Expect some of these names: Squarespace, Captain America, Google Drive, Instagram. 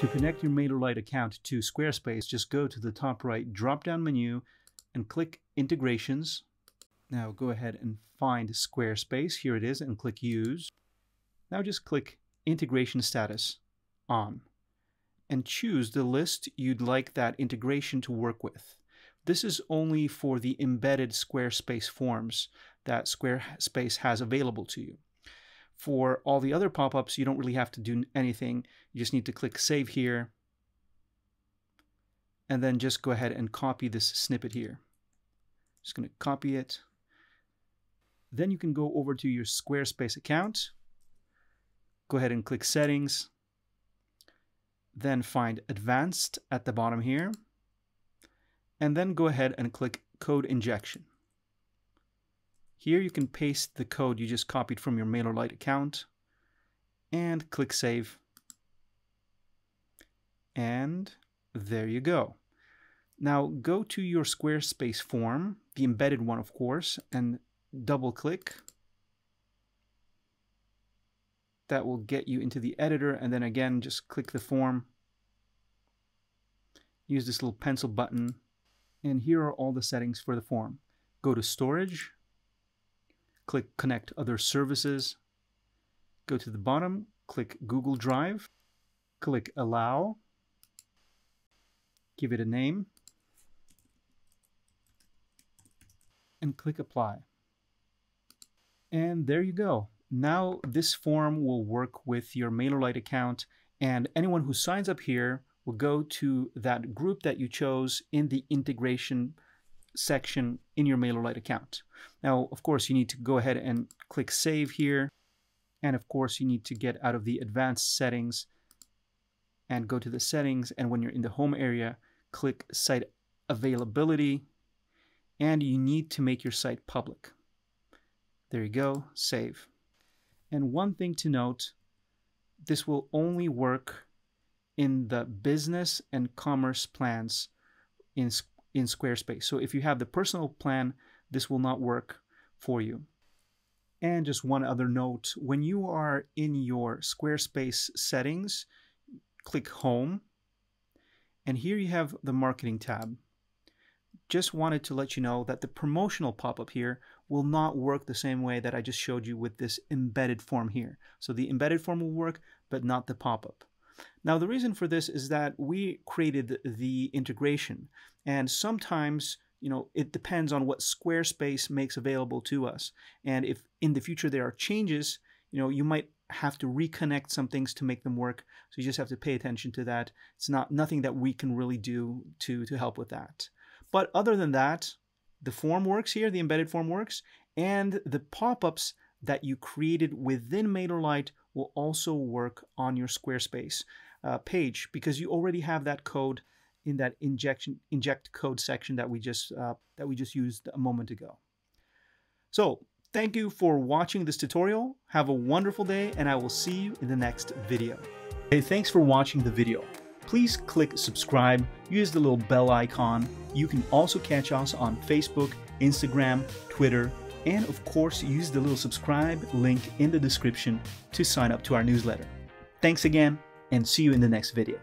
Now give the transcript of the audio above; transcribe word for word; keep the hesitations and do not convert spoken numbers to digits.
To connect your MailerLite account to Squarespace, just go to the top right drop-down menu and click Integrations. Now go ahead and find Squarespace. Here it is, and click Use. Now just click Integration Status on and choose the list you'd like that integration to work with. This is only for the embedded Squarespace forms that Squarespace has available to you. For all the other pop-ups, you don't really have to do anything. You just need to click Save here, and then just go ahead and copy this snippet here. Just going to copy it. Then you can go over to your Squarespace account. Go ahead and click Settings. Then find Advanced at the bottom here. And then go ahead and click Code Injection. Here you can paste the code you just copied from your MailerLite account and click Save. And there you go. Now go to your Squarespace form, the embedded one of course, and double click. That will get you into the editor, and then again just click the form. Use this little pencil button, and here are all the settings for the form. Go to Storage, click Connect Other Services, go to the bottom, click Google Drive, click Allow, give it a name, and click Apply. And there you go. Now this form will work with your MailerLite account, and anyone who signs up here will go to that group that you chose in the integration section in your MailerLite account. Now, of course, you need to go ahead and click Save here. And of course, you need to get out of the advanced settings and go to the settings. And when you're in the home area, click Site Availability. And you need to make your site public. There you go, save. And one thing to note, this will only work in the business and commerce plans in, in Squarespace. So if you have the personal plan, this will not work for you. And just one other note, when you are in your Squarespace settings, click Home, and here you have the Marketing tab. Just wanted to let you know that the promotional pop-up here will not work the same way that I just showed you with this embedded form here. So the embedded form will work, but not the pop-up. Now, the reason for this is that we created the integration, and sometimes, you know, it depends on what Squarespace makes available to us. And if in the future there are changes, you know, you might have to reconnect some things to make them work. So you just have to pay attention to that. It's not nothing that we can really do to, to help with that. But other than that, the form works here, the embedded form works, and the pop-ups that you created within MailerLite will also work on your Squarespace uh, page, because you already have that code in that injection inject code section that we just uh, that we just used a moment ago. So thank you for watching this tutorial. Have a wonderful day, and I will see you in the next video. Hey, thanks for watching the video. Please click subscribe, use the little bell icon. You can also catch us on Facebook, Instagram, Twitter, and of course, use the little subscribe link in the description to sign up to our newsletter. Thanks again, and see you in the next video.